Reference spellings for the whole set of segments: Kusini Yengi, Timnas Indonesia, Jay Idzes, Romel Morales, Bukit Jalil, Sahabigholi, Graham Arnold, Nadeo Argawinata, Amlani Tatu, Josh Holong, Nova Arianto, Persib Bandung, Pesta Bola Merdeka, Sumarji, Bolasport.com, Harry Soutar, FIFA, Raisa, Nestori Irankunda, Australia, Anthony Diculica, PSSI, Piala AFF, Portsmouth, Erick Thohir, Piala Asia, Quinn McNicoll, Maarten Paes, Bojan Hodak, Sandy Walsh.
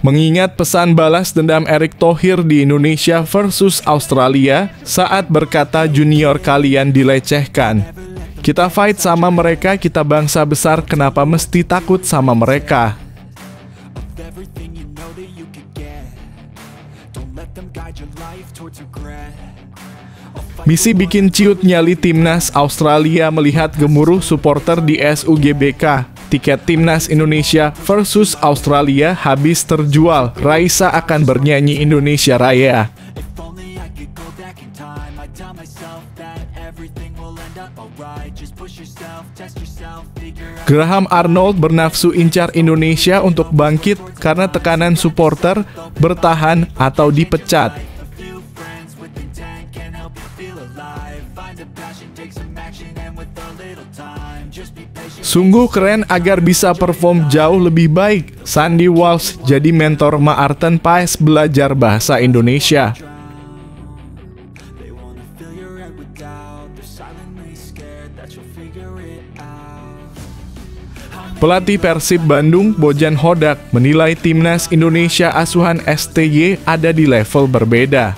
Mengingat pesan balas dendam Erick Thohir di Indonesia versus Australia saat berkata junior kalian dilecehkan. Kita fight sama mereka, kita bangsa besar, kenapa mesti takut sama mereka? Misi bikin ciut nyali timnas Australia melihat gemuruh supporter di SUGBK. Tiket timnas Indonesia versus Australia habis terjual. Raisa akan bernyanyi Indonesia Raya. Graham Arnold bernafsu incar Indonesia untuk bangkit karena tekanan supporter, bertahan atau dipecat. Sungguh keren agar bisa perform jauh lebih baik. Sandy Walsh jadi mentor Maarten Paes belajar bahasa Indonesia. Pelatih Persib Bandung Bojan Hodak menilai timnas Indonesia asuhan STY ada di level berbeda.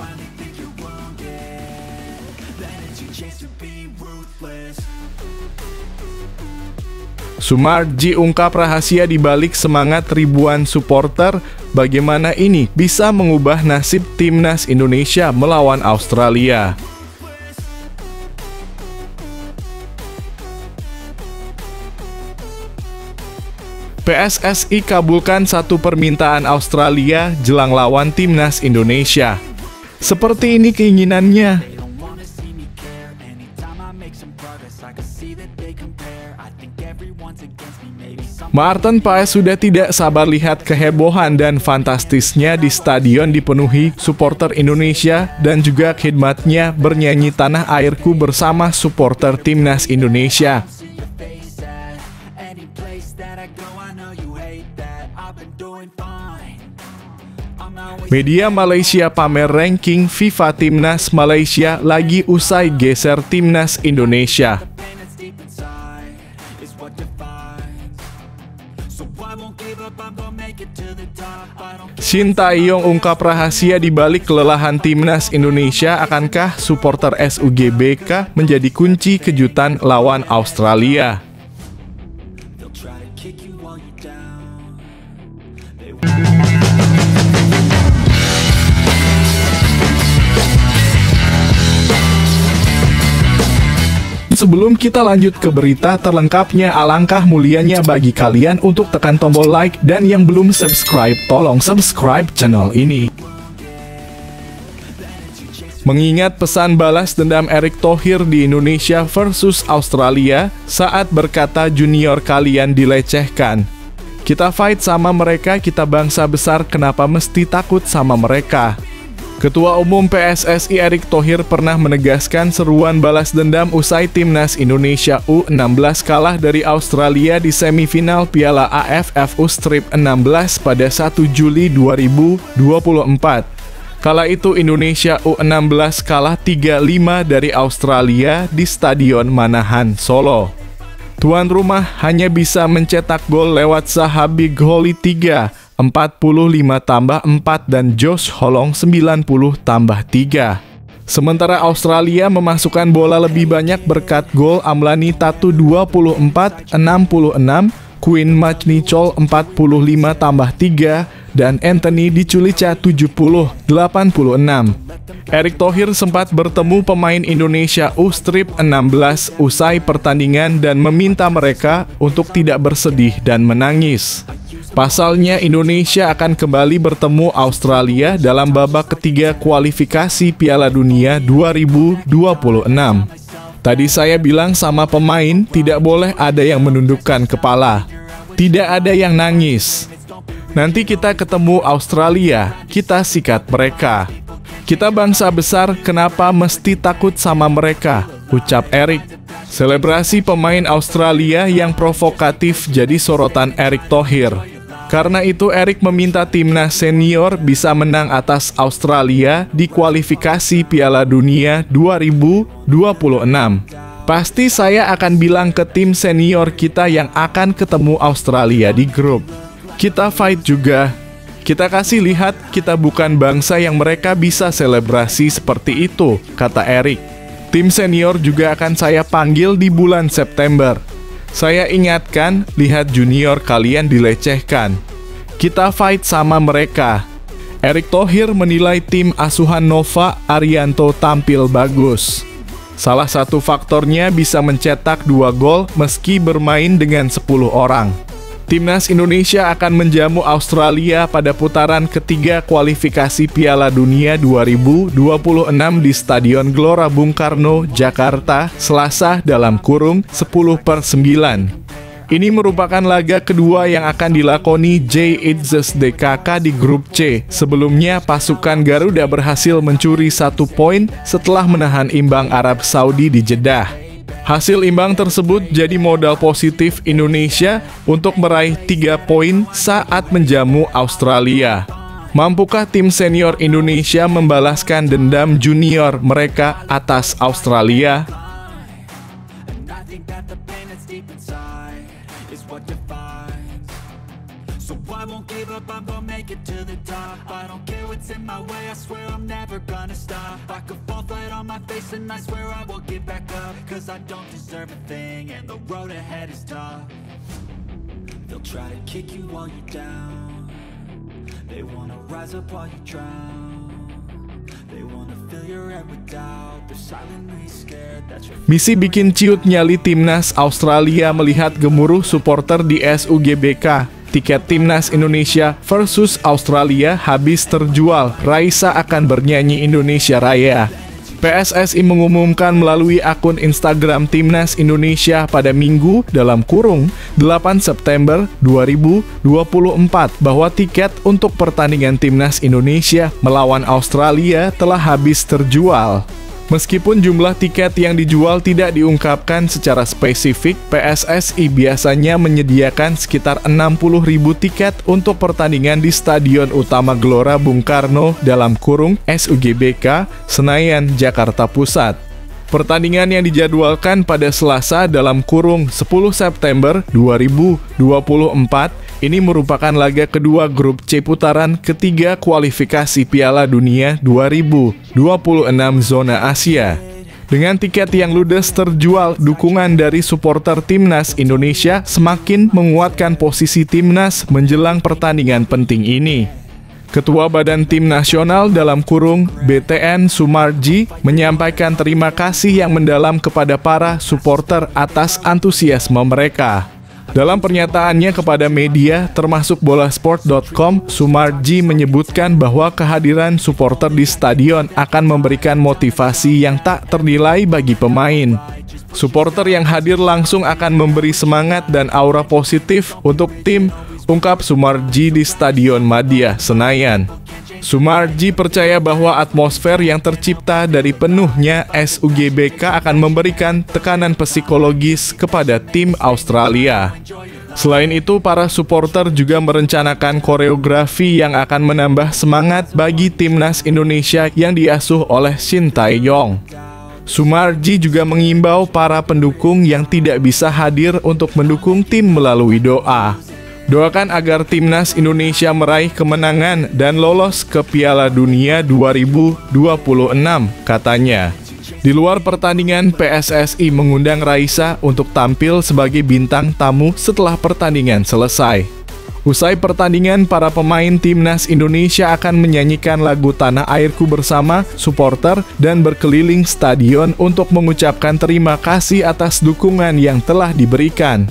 Sumarji ungkap rahasia dibalik semangat ribuan supporter, bagaimana ini bisa mengubah nasib timnas Indonesia melawan Australia. PSSI kabulkan satu permintaan Australia jelang lawan timnas Indonesia. Seperti ini keinginannya. Maarten Paes sudah tidak sabar lihat kehebohan dan fantastisnya di stadion dipenuhi supporter Indonesia dan juga khidmatnya bernyanyi Tanah Airku bersama supporter timnas Indonesia. Media Malaysia pamer ranking FIFA timnas Malaysia lagi usai geser timnas Indonesia. Shin Taeyong ungkap rahasia dibalik kelelahan timnas Indonesia. Akankah supporter SUGBK menjadi kunci kejutan lawan Australia? Sebelum kita lanjut ke berita terlengkapnya, alangkah mulianya bagi kalian untuk tekan tombol like, dan yang belum subscribe tolong subscribe channel ini. Mengingat pesan balas dendam Erick Thohir di Indonesia versus Australia saat berkata junior kalian dilecehkan. Kita fight sama mereka, kita bangsa besar, kenapa mesti takut sama mereka? Ketua Umum PSSI Erick Thohir pernah menegaskan seruan balas dendam usai timnas Indonesia U16 kalah dari Australia di semifinal Piala AFF U16 pada 1 Juli 2024. Kala itu Indonesia U16 kalah 3-5 dari Australia di Stadion Manahan, Solo. Tuan rumah hanya bisa mencetak gol lewat Sahabigholi 3. 45+4 dan Josh Holong 90+3. Sementara Australia memasukkan bola lebih banyak berkat gol Amlani Tatu 24+66, Quinn McNicoll 45+3, dan Anthony Diculica 70+86. Erick Thohir sempat bertemu pemain Indonesia U16 usai pertandingan dan meminta mereka untuk tidak bersedih dan menangis. Pasalnya, Indonesia akan kembali bertemu Australia dalam babak ketiga kualifikasi Piala Dunia 2026. Tadi saya bilang sama pemain, tidak boleh ada yang menundukkan kepala. Tidak ada yang nangis. Nanti kita ketemu Australia, kita sikat mereka. Kita bangsa besar, kenapa mesti takut sama mereka? Ucap Erick. Selebrasi pemain Australia yang provokatif jadi sorotan Erick Thohir. Karena itu Erick meminta timnas senior bisa menang atas Australia di kualifikasi Piala Dunia 2026. Pasti saya akan bilang ke tim senior kita yang akan ketemu Australia di grup. Kita fight juga. Kita kasih lihat, kita bukan bangsa yang mereka bisa selebrasi seperti itu, kata Erick. Tim senior juga akan saya panggil di bulan September. Saya ingatkan, lihat junior kalian dilecehkan. Kita fight sama mereka. Erick Thohir menilai tim asuhan Nova Arianto tampil bagus. Salah satu faktornya bisa mencetak 2 gol meski bermain dengan 10 orang. Timnas Indonesia akan menjamu Australia pada putaran ketiga kualifikasi Piala Dunia 2026 di Stadion Gelora Bung Karno, Jakarta, Selasa (10/9). Ini merupakan laga kedua yang akan dilakoni Jay Idzes DKK di grup C. Sebelumnya, pasukan Garuda berhasil mencuri 1 poin setelah menahan imbang Arab Saudi di Jeddah. Hasil imbang tersebut jadi modal positif Indonesia untuk meraih 3 poin saat menjamu Australia. Mampukah tim senior Indonesia membalaskan dendam junior mereka atas Australia? Misi bikin ciut nyali timnas Australia melihat gemuruh supporter di SUGBK. Tiket timnas Indonesia versus Australia habis terjual. Raisa akan bernyanyi Indonesia Raya. PSSI mengumumkan melalui akun Instagram Timnas Indonesia pada Minggu (8 September 2024) bahwa tiket untuk pertandingan Timnas Indonesia melawan Australia telah habis terjual. Meskipun jumlah tiket yang dijual tidak diungkapkan secara spesifik, PSSI biasanya menyediakan sekitar 60.000 tiket untuk pertandingan di Stadion Utama Gelora Bung Karno (SUGBK), Senayan, Jakarta Pusat. Pertandingan yang dijadwalkan pada Selasa (10 September 2024). Ini merupakan laga kedua grup C putaran ketiga kualifikasi Piala Dunia 2026 zona Asia. Dengan tiket yang ludes terjual, dukungan dari supporter Timnas Indonesia semakin menguatkan posisi Timnas menjelang pertandingan penting ini. Ketua Badan Tim Nasional (BTN) Sumarji menyampaikan terima kasih yang mendalam kepada para supporter atas antusiasme mereka. Dalam pernyataannya kepada media, termasuk bolasport.com, Sumarji menyebutkan bahwa kehadiran supporter di stadion akan memberikan motivasi yang tak ternilai bagi pemain. Supporter yang hadir langsung akan memberi semangat dan aura positif untuk tim, ungkap Sumarji di Stadion Madia, Senayan. Sumarji percaya bahwa atmosfer yang tercipta dari penuhnya SUGBK akan memberikan tekanan psikologis kepada tim Australia. Selain itu, para supporter juga merencanakan koreografi yang akan menambah semangat bagi timnas Indonesia yang diasuh oleh Shin Taeyong. Sumarji juga mengimbau para pendukung yang tidak bisa hadir untuk mendukung tim melalui doa. Doakan agar Timnas Indonesia meraih kemenangan dan lolos ke Piala Dunia 2026, katanya. Di luar pertandingan, PSSI mengundang Raisa untuk tampil sebagai bintang tamu setelah pertandingan selesai. Usai pertandingan, para pemain Timnas Indonesia akan menyanyikan lagu Tanah Airku bersama supporter dan berkeliling stadion untuk mengucapkan terima kasih atas dukungan yang telah diberikan.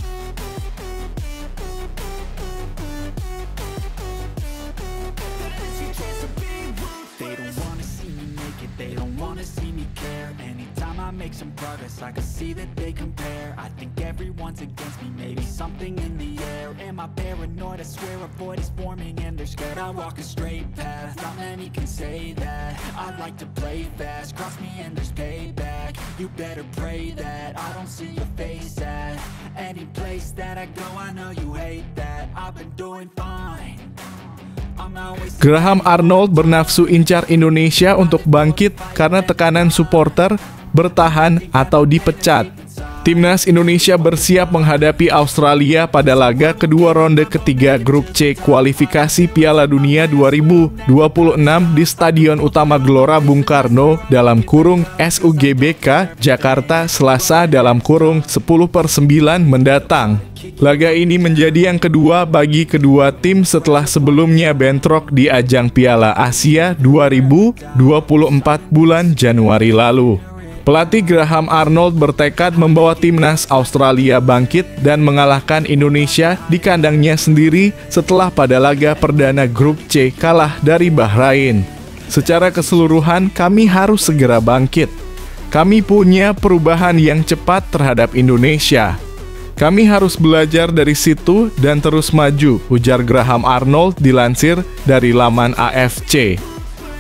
Graham Arnold bernafsu incar Indonesia untuk bangkit karena tekanan supporter, bertahan atau dipecat. Timnas Indonesia bersiap menghadapi Australia pada laga kedua ronde ketiga Grup C kualifikasi Piala Dunia 2026 di Stadion Utama Gelora Bung Karno (SUGBK) Jakarta Selasa (10/9) mendatang. Laga ini menjadi yang kedua bagi kedua tim setelah sebelumnya bentrok di ajang Piala Asia 2024 bulan Januari lalu. Pelatih Graham Arnold bertekad membawa timnas Australia bangkit dan mengalahkan Indonesia di kandangnya sendiri setelah pada laga perdana Grup C kalah dari Bahrain. Secara keseluruhan, kami harus segera bangkit. Kami punya perubahan yang cepat terhadap Indonesia. Kami harus belajar dari situ dan terus maju, ujar Graham Arnold dilansir dari laman AFC.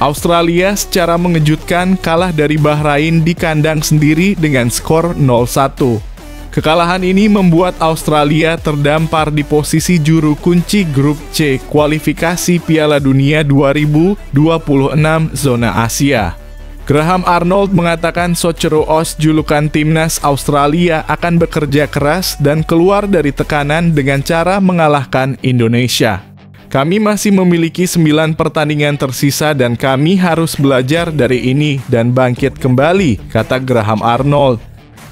Australia secara mengejutkan kalah dari Bahrain di kandang sendiri dengan skor 0-1. Kekalahan ini membuat Australia terdampar di posisi juru kunci Grup C kualifikasi Piala Dunia 2026 zona Asia. Graham Arnold mengatakan Socceroos julukan timnas Australia akan bekerja keras dan keluar dari tekanan dengan cara mengalahkan Indonesia. Kami masih memiliki 9 pertandingan tersisa dan kami harus belajar dari ini dan bangkit kembali, kata Graham Arnold.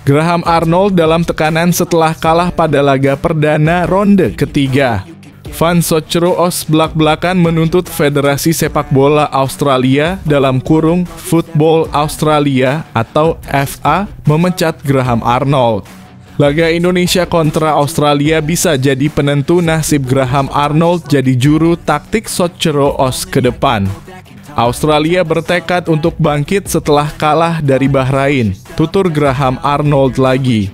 Graham Arnold dalam tekanan setelah kalah pada laga perdana ronde ketiga. Fans Socceroos belak-belakan menuntut Federasi Sepak Bola Australia (Football Australia atau FA) memecat Graham Arnold. Laga Indonesia kontra Australia bisa jadi penentu nasib Graham Arnold jadi juru taktik Socceroos ke depan. Australia bertekad untuk bangkit setelah kalah dari Bahrain, tutur Graham Arnold lagi.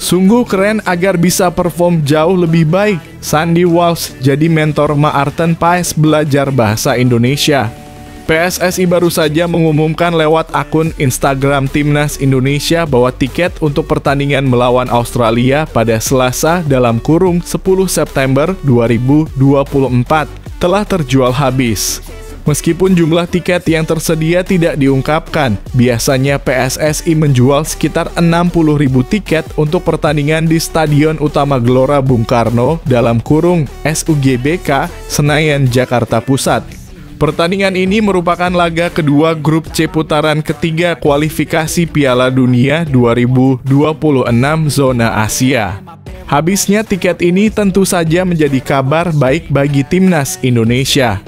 Sungguh keren agar bisa perform jauh lebih baik. Sandy Walsh jadi mentor Maarten Paes belajar bahasa Indonesia. PSSI baru saja mengumumkan lewat akun Instagram Timnas Indonesia bahwa tiket untuk pertandingan melawan Australia pada Selasa (10 September 2024) telah terjual habis. Meskipun jumlah tiket yang tersedia tidak diungkapkan, biasanya PSSI menjual sekitar 60.000 tiket untuk pertandingan di Stadion Utama Gelora Bung Karno (SUGBK) Senayan, Jakarta Pusat. Pertandingan ini merupakan laga kedua Grup C putaran ketiga kualifikasi Piala Dunia 2026 zona Asia. Habisnya tiket ini tentu saja menjadi kabar baik bagi timnas Indonesia.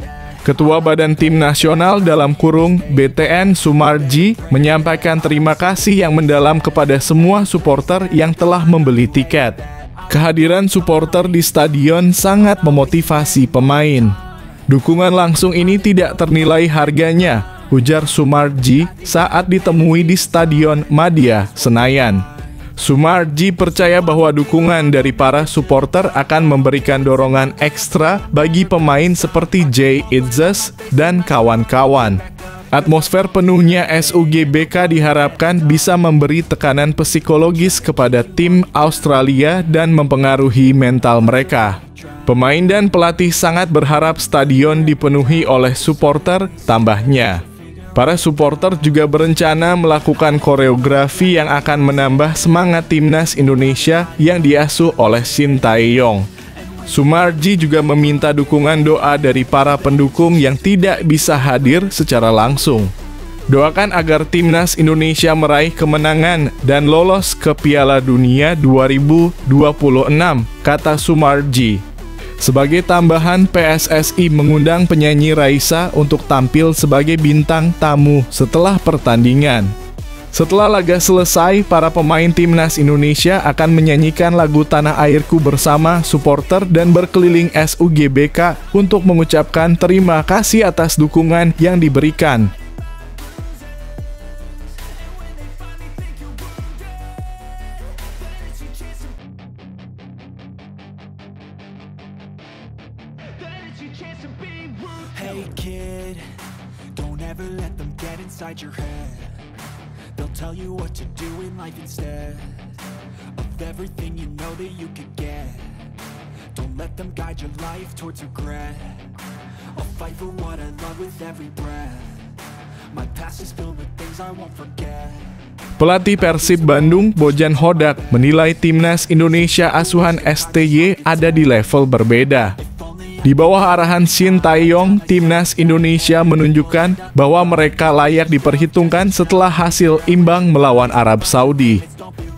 Ketua Badan Tim Nasional (BTN) Sumarji menyampaikan terima kasih yang mendalam kepada semua supporter yang telah membeli tiket. Kehadiran supporter di stadion sangat memotivasi pemain. Dukungan langsung ini tidak ternilai harganya, ujar Sumarji saat ditemui di Stadion Madia, Senayan. Sumarji percaya bahwa dukungan dari para supporter akan memberikan dorongan ekstra bagi pemain seperti Jay Idzes dan kawan-kawan. Atmosfer penuhnya SUGBK diharapkan bisa memberi tekanan psikologis kepada tim Australia dan mempengaruhi mental mereka. Pemain dan pelatih sangat berharap stadion dipenuhi oleh supporter, tambahnya. Para supporter juga berencana melakukan koreografi yang akan menambah semangat timnas Indonesia yang diasuh oleh Shin Taeyong. Sumarji juga meminta dukungan doa dari para pendukung yang tidak bisa hadir secara langsung. Doakan agar timnas Indonesia meraih kemenangan dan lolos ke Piala Dunia 2026, kata Sumarji. Sebagai tambahan, PSSI mengundang penyanyi Raisa untuk tampil sebagai bintang tamu setelah pertandingan. Setelah laga selesai, para pemain timnas Indonesia akan menyanyikan lagu Tanah Airku bersama supporter dan berkeliling SUGBK untuk mengucapkan terima kasih atas dukungan yang diberikan. Hey kid, don't ever let them get inside your head. They'll tell you what to do in life instead of everything you know that you could get. Don't let them guide your life towards regret. I'll fight for what I love with every breath. My past is filled with things I won't forget. Pelatih Persib Bandung, Bojan Hodak, menilai timnas Indonesia asuhan STY ada di level berbeda. Di bawah arahan Shin Taeyong, timnas Indonesia menunjukkan bahwa mereka layak diperhitungkan setelah hasil imbang melawan Arab Saudi.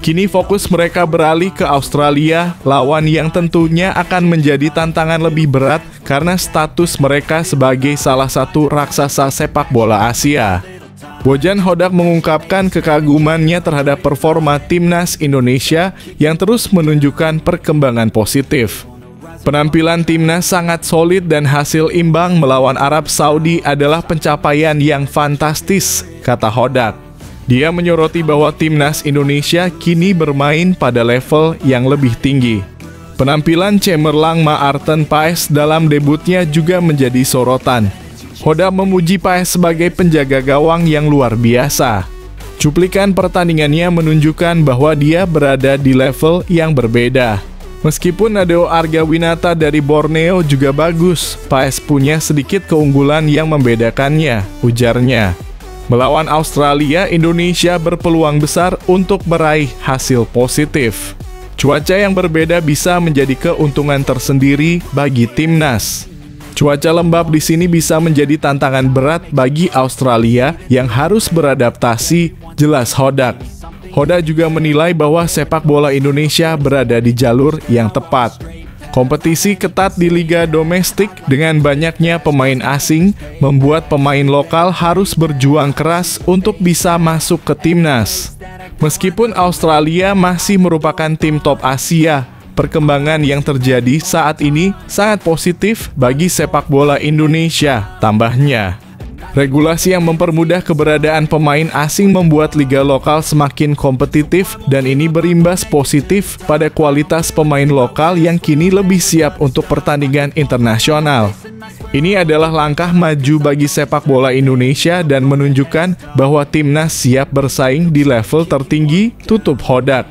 Kini fokus mereka beralih ke Australia, lawan yang tentunya akan menjadi tantangan lebih berat karena status mereka sebagai salah satu raksasa sepak bola Asia. Bojan Hodak mengungkapkan kekagumannya terhadap performa timnas Indonesia yang terus menunjukkan perkembangan positif. Penampilan timnas sangat solid dan hasil imbang melawan Arab Saudi adalah pencapaian yang fantastis, kata Hodak. Dia menyoroti bahwa timnas Indonesia kini bermain pada level yang lebih tinggi. Penampilan cemerlang Maarten Paes dalam debutnya juga menjadi sorotan. Hodak memuji Paes sebagai penjaga gawang yang luar biasa. Cuplikan pertandingannya menunjukkan bahwa dia berada di level yang berbeda. Meskipun Nadeo Argawinata dari Borneo juga bagus, Paes punya sedikit keunggulan yang membedakannya, ujarnya. Melawan Australia, Indonesia berpeluang besar untuk meraih hasil positif. Cuaca yang berbeda bisa menjadi keuntungan tersendiri bagi timnas. Cuaca lembab di sini bisa menjadi tantangan berat bagi Australia yang harus beradaptasi, jelas Hodak. Hodak juga menilai bahwa sepak bola Indonesia berada di jalur yang tepat. Kompetisi ketat di liga domestik dengan banyaknya pemain asing membuat pemain lokal harus berjuang keras untuk bisa masuk ke timnas. Meskipun Australia masih merupakan tim top Asia, perkembangan yang terjadi saat ini sangat positif bagi sepak bola Indonesia, tambahnya. Regulasi yang mempermudah keberadaan pemain asing membuat liga lokal semakin kompetitif dan ini berimbas positif pada kualitas pemain lokal yang kini lebih siap untuk pertandingan internasional. Ini adalah langkah maju bagi sepak bola Indonesia dan menunjukkan bahwa timnas siap bersaing di level tertinggi, tutup Hodak.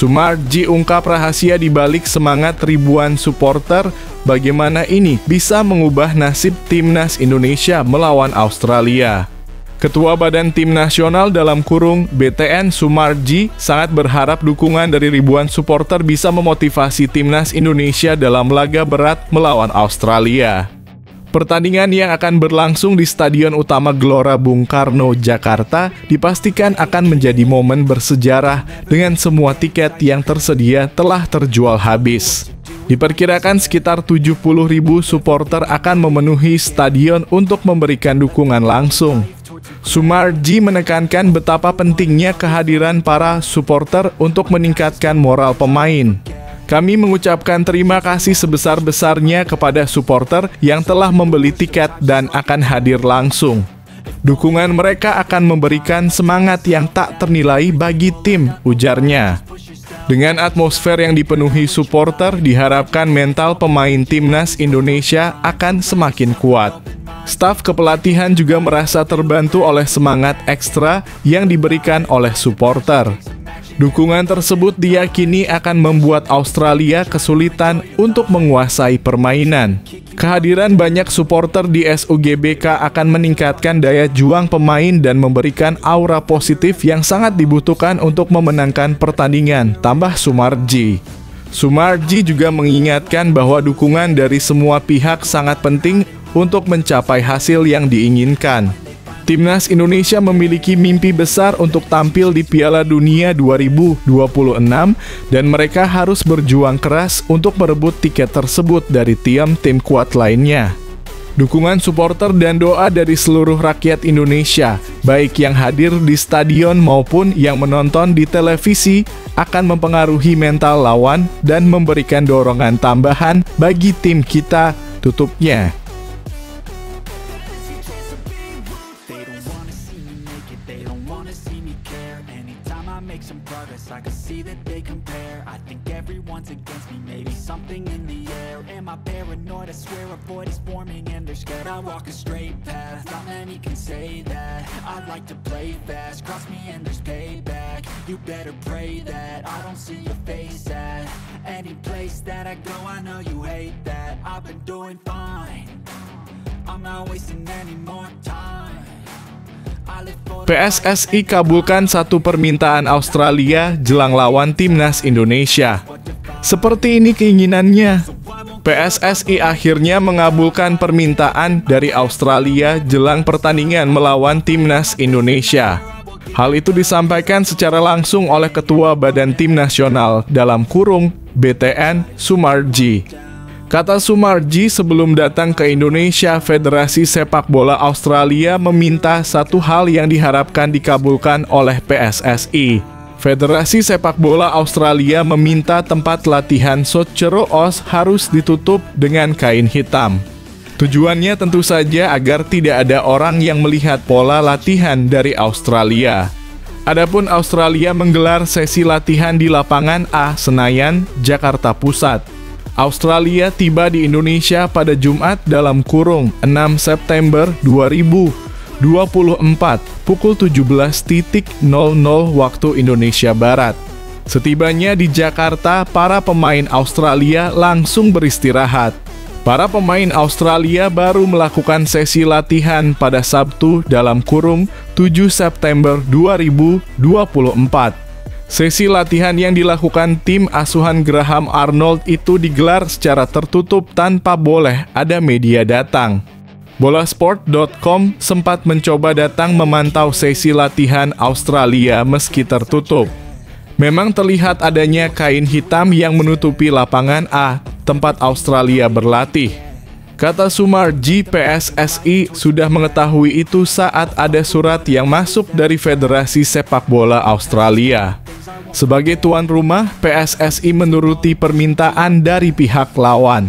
Sumarji ungkap rahasia dibalik semangat ribuan supporter, bagaimana ini bisa mengubah nasib timnas Indonesia melawan Australia. Ketua Badan Tim Nasional dalam kurung BTN Sumarji sangat berharap dukungan dari ribuan supporter bisa memotivasi timnas Indonesia dalam laga berat melawan Australia. Pertandingan yang akan berlangsung di Stadion Utama Gelora Bung Karno, Jakarta, dipastikan akan menjadi momen bersejarah dengan semua tiket yang tersedia telah terjual habis. Diperkirakan sekitar 70.000 supporter akan memenuhi stadion untuk memberikan dukungan langsung. Sumarji menekankan betapa pentingnya kehadiran para supporter untuk meningkatkan moral pemain. Kami mengucapkan terima kasih sebesar-besarnya kepada supporter yang telah membeli tiket dan akan hadir langsung. Dukungan mereka akan memberikan semangat yang tak ternilai bagi tim, ujarnya. Dengan atmosfer yang dipenuhi supporter, diharapkan mental pemain timnas Indonesia akan semakin kuat. Staf kepelatihan juga merasa terbantu oleh semangat ekstra yang diberikan oleh supporter. Dukungan tersebut diyakini akan membuat Australia kesulitan untuk menguasai permainan. Kehadiran banyak supporter di SUGBK akan meningkatkan daya juang pemain dan memberikan aura positif yang sangat dibutuhkan untuk memenangkan pertandingan, tambah Sumarji. Sumarji juga mengingatkan bahwa dukungan dari semua pihak sangat penting untuk mencapai hasil yang diinginkan. Timnas Indonesia memiliki mimpi besar untuk tampil di Piala Dunia 2026 dan mereka harus berjuang keras untuk merebut tiket tersebut dari tim kuat lainnya. Dukungan supporter dan doa dari seluruh rakyat Indonesia, baik yang hadir di stadion maupun yang menonton di televisi, akan mempengaruhi mental lawan dan memberikan dorongan tambahan bagi tim kita, tutupnya. PSSI kabulkan satu permintaan Australia jelang lawan timnas Indonesia. Seperti ini keinginannya. PSSI akhirnya mengabulkan permintaan dari Australia jelang pertandingan melawan timnas Indonesia. Hal itu disampaikan secara langsung oleh Ketua Badan Tim Nasional (BTN) Sumarji. Kata Sumarji, sebelum datang ke Indonesia, Federasi Sepak Bola Australia meminta satu hal yang diharapkan dikabulkan oleh PSSI. Federasi Sepak Bola Australia meminta tempat latihan Socceroos harus ditutup dengan kain hitam. Tujuannya tentu saja agar tidak ada orang yang melihat pola latihan dari Australia. Adapun Australia menggelar sesi latihan di lapangan A Senayan, Jakarta Pusat. Australia tiba di Indonesia pada Jumat (6 September 2024) pukul 17.00 waktu Indonesia Barat. Setibanya di Jakarta, para pemain Australia langsung beristirahat. Para pemain Australia baru melakukan sesi latihan pada Sabtu (7 September 2024). Sesi latihan yang dilakukan tim asuhan Graham Arnold itu digelar secara tertutup tanpa boleh ada media datang. Bolasport.com sempat mencoba datang memantau sesi latihan Australia meski tertutup. Memang terlihat adanya kain hitam yang menutupi lapangan A, tempat Australia berlatih. Kata Sumarji, PSSI sudah mengetahui itu saat ada surat yang masuk dari Federasi Sepak Bola Australia. Sebagai tuan rumah, PSSI menuruti permintaan dari pihak lawan.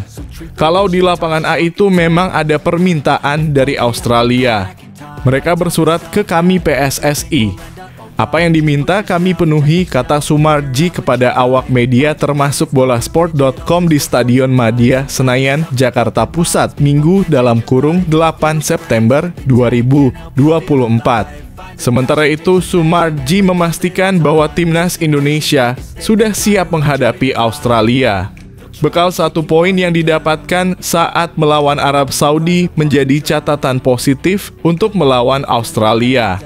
Kalau di lapangan A itu memang ada permintaan dari Australia. Mereka bersurat ke kami PSSI. Apa yang diminta kami penuhi, kata Sumarji kepada awak media termasuk bolasport.com di Stadion Madia Senayan, Jakarta Pusat, Minggu (8 September 2024. Sementara itu, Sumarji memastikan bahwa timnas Indonesia sudah siap menghadapi Australia. Bekal satu poin yang didapatkan saat melawan Arab Saudi menjadi catatan positif untuk melawan Australia.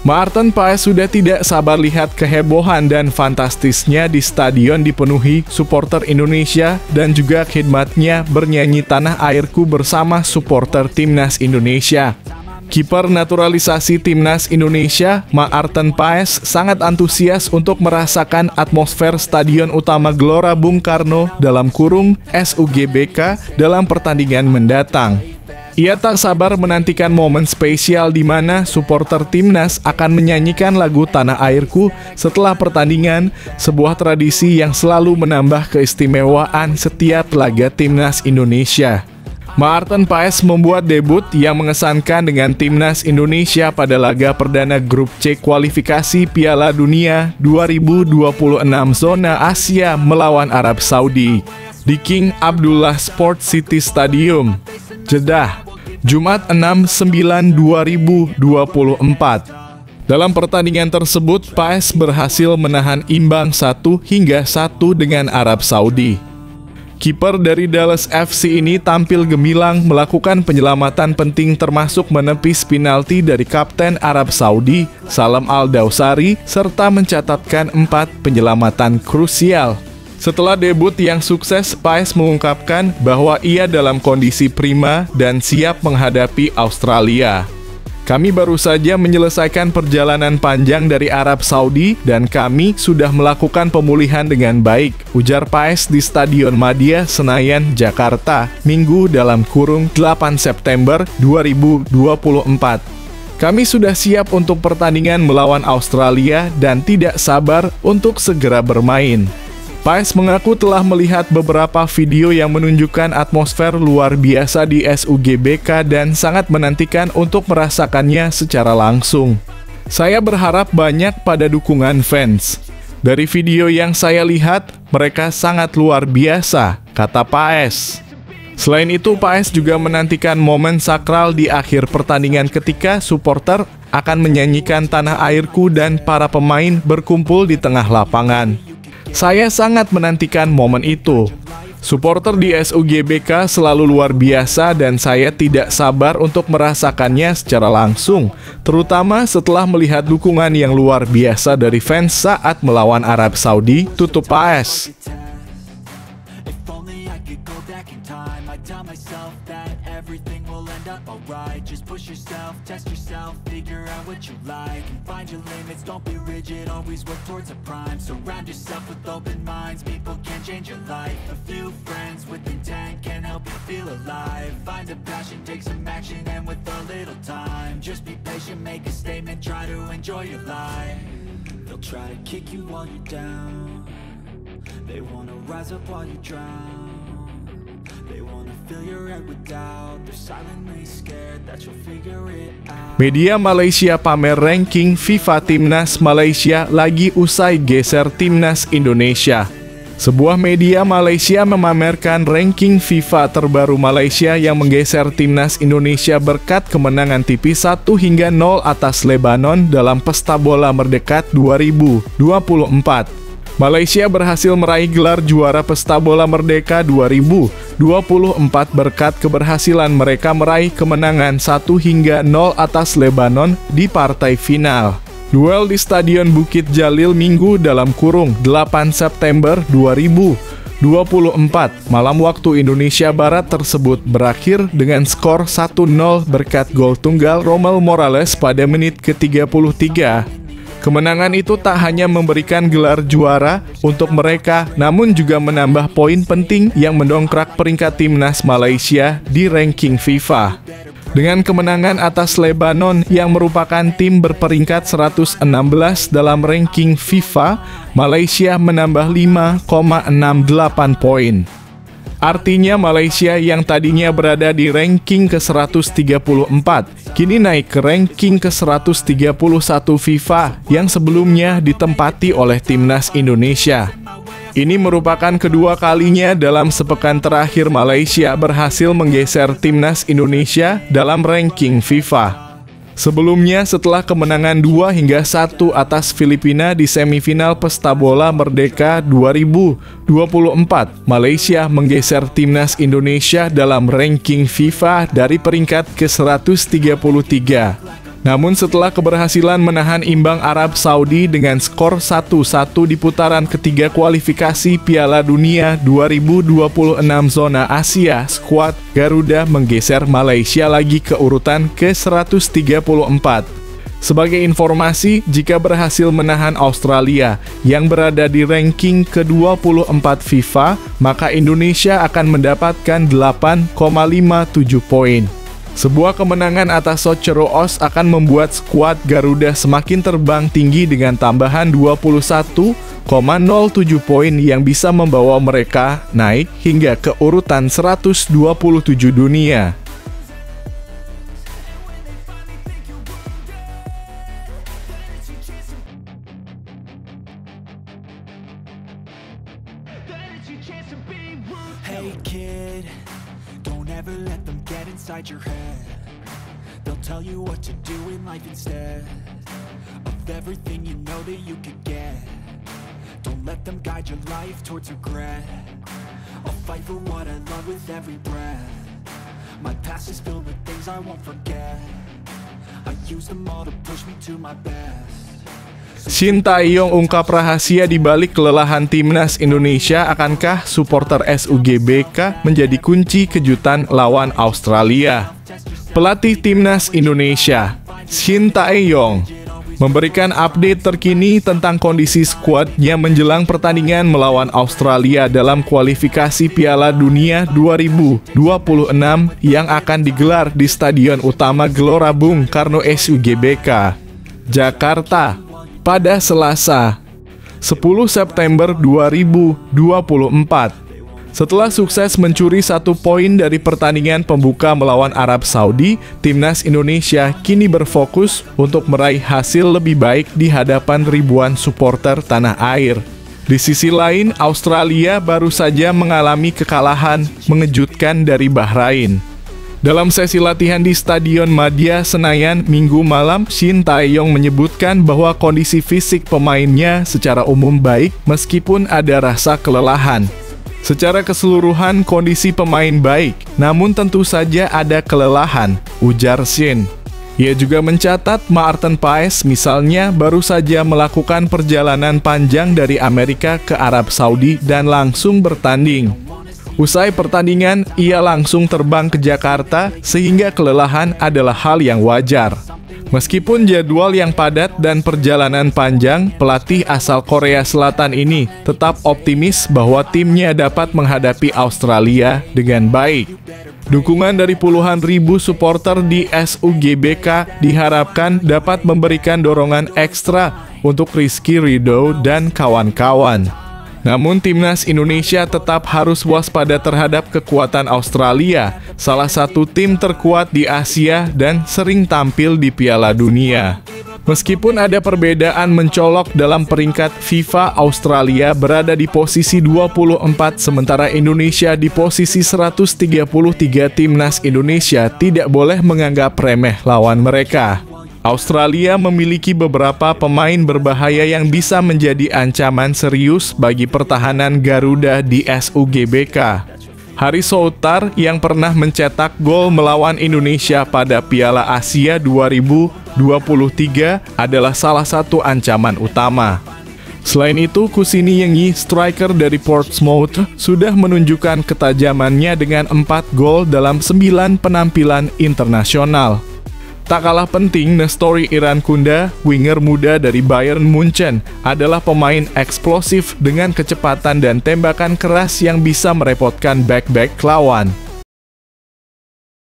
Maarten Paes sudah tidak sabar lihat kehebohan dan fantastisnya di stadion dipenuhi supporter Indonesia dan juga khidmatnya bernyanyi Tanah Airku bersama supporter Timnas Indonesia. Kiper naturalisasi Timnas Indonesia, Maarten Paes, sangat antusias untuk merasakan atmosfer Stadion Utama Gelora Bung Karno (SUGBK) dalam pertandingan mendatang. Ia tak sabar menantikan momen spesial di mana supporter timnas akan menyanyikan lagu Tanah Airku setelah pertandingan, sebuah tradisi yang selalu menambah keistimewaan setiap laga timnas Indonesia. Maarten Paes membuat debut yang mengesankan dengan timnas Indonesia pada laga perdana grup C kualifikasi Piala Dunia 2026 zona Asia melawan Arab Saudi di King Abdullah Sport City Stadium, Jeddah. Jumat 6/9/2024. Dalam pertandingan tersebut, Paes berhasil menahan imbang 1-1 dengan Arab Saudi. Kiper dari Dallas FC ini tampil gemilang melakukan penyelamatan penting termasuk menepis penalti dari Kapten Arab Saudi, Salem Al-Dawsari, serta mencatatkan 4 penyelamatan krusial. Setelah debut yang sukses, Paes mengungkapkan bahwa ia dalam kondisi prima dan siap menghadapi Australia. Kami baru saja menyelesaikan perjalanan panjang dari Arab Saudi dan kami sudah melakukan pemulihan dengan baik, ujar Paes di Stadion Madia, Senayan, Jakarta, Minggu dalam kurung 8 September 2024. Kami sudah siap untuk pertandingan melawan Australia dan tidak sabar untuk segera bermain. Paes mengaku telah melihat beberapa video yang menunjukkan atmosfer luar biasa di SUGBK dan sangat menantikan untuk merasakannya secara langsung. Saya berharap banyak pada dukungan fans. Dari video yang saya lihat, mereka sangat luar biasa, kata Paes. Selain itu, Paes juga menantikan momen sakral di akhir pertandingan ketika supporter akan menyanyikan Tanah Airku dan para pemain berkumpul di tengah lapangan. Saya sangat menantikan momen itu. Supporter di SUGBK selalu luar biasa dan saya tidak sabar untuk merasakannya secara langsung, terutama setelah melihat dukungan yang luar biasa dari fans saat melawan Arab Saudi, tutup Paes. Media Malaysia pamer ranking FIFA Timnas Malaysia lagi usai geser Timnas Indonesia. Sebuah media Malaysia memamerkan ranking FIFA terbaru Malaysia yang menggeser Timnas Indonesia berkat kemenangan tipis 1-0 atas Lebanon dalam Pesta Bola Merdeka 2024. Malaysia berhasil meraih gelar juara Pesta Bola Merdeka 2024 berkat keberhasilan mereka meraih kemenangan 1-0 atas Lebanon di partai final. Duel di Stadion Bukit Jalil Minggu dalam kurung 8 September 2024 malam waktu Indonesia Barat tersebut berakhir dengan skor 1-0 berkat gol tunggal Romel Morales pada menit ke-33. Kemenangan itu tak hanya memberikan gelar juara untuk mereka, namun juga menambah poin penting yang mendongkrak peringkat timnas Malaysia di ranking FIFA. Dengan kemenangan atas Lebanon yang merupakan tim berperingkat 116 dalam ranking FIFA, Malaysia menambah 5,68 poin. Artinya Malaysia yang tadinya berada di ranking ke-134, kini naik ke ranking ke-131 FIFA yang sebelumnya ditempati oleh Timnas Indonesia. Ini merupakan kedua kalinya dalam sepekan terakhir Malaysia berhasil menggeser Timnas Indonesia dalam ranking FIFA. Sebelumnya, setelah kemenangan 2-1 atas Filipina di semifinal Pesta Bola Merdeka 2024, Malaysia menggeser Timnas Indonesia dalam ranking FIFA dari peringkat ke-133. Namun setelah keberhasilan menahan imbang Arab Saudi dengan skor 1-1 di putaran ketiga kualifikasi Piala Dunia 2026 zona Asia, skuad Garuda menggeser Malaysia lagi ke urutan ke-134. Sebagai informasi, jika berhasil menahan Australia yang berada di ranking ke-24 FIFA, maka Indonesia akan mendapatkan 8,57 poin. Sebuah kemenangan atas Socceroos akan membuat skuad Garuda semakin terbang tinggi dengan tambahan 21,07 poin yang bisa membawa mereka naik hingga ke urutan 127 dunia. Never let them get inside your head. They'll tell you what to do in life instead of everything you know that you could get. Don't let them guide your life towards regret. I'll fight for what I love with every breath. My past is filled with things I won't forget. I use them all to push me to my best. Shin Taeyong ungkap rahasia di balik kelelahan timnas Indonesia. Akankah supporter SUGBK menjadi kunci kejutan lawan Australia? Pelatih timnas Indonesia, Shin Taeyong, memberikan update terkini tentang kondisi skuadnya menjelang pertandingan melawan Australia dalam kualifikasi Piala Dunia 2026 yang akan digelar di Stadion Utama Gelora Bung Karno SUGBK, Jakarta, pada Selasa, 10 September 2024. Setelah sukses mencuri 1 poin dari pertandingan pembuka melawan Arab Saudi, timnas Indonesia kini berfokus untuk meraih hasil lebih baik di hadapan ribuan supporter tanah air. Di sisi lain, Australia baru saja mengalami kekalahan mengejutkan dari Bahrain. Dalam sesi latihan di Stadion Madia Senayan Minggu malam, Shin Taeyong menyebutkan bahwa kondisi fisik pemainnya secara umum baik meskipun ada rasa kelelahan. Secara keseluruhan kondisi pemain baik, namun tentu saja ada kelelahan, ujar Shin. Ia juga mencatat Maarten Paes misalnya baru saja melakukan perjalanan panjang dari Amerika ke Arab Saudi dan langsung bertanding. Usai pertandingan, ia langsung terbang ke Jakarta sehingga kelelahan adalah hal yang wajar. Meskipun jadwal yang padat dan perjalanan panjang, pelatih asal Korea Selatan ini tetap optimis bahwa timnya dapat menghadapi Australia dengan baik. Dukungan dari puluhan ribu supporter di SUGBK diharapkan dapat memberikan dorongan ekstra untuk Rizky Ridho dan kawan-kawan. Namun timnas Indonesia tetap harus waspada terhadap kekuatan Australia, salah satu tim terkuat di Asia dan sering tampil di Piala Dunia. Meskipun ada perbedaan mencolok dalam peringkat FIFA, Australia berada di posisi 24 sementara Indonesia di posisi 133. Timnas Indonesia tidak boleh menganggap remeh lawan mereka. Australia memiliki beberapa pemain berbahaya yang bisa menjadi ancaman serius bagi pertahanan Garuda di SUGBK. Harry Soutar yang pernah mencetak gol melawan Indonesia pada Piala Asia 2023 adalah salah satu ancaman utama. Selain itu, Kusini Yengi, striker dari Portsmouth, sudah menunjukkan ketajamannya dengan 4 gol dalam 9 penampilan internasional. Tak kalah penting, Nestori Irankunda, winger muda dari Bayern Munchen, adalah pemain eksplosif dengan kecepatan dan tembakan keras yang bisa merepotkan back-back lawan.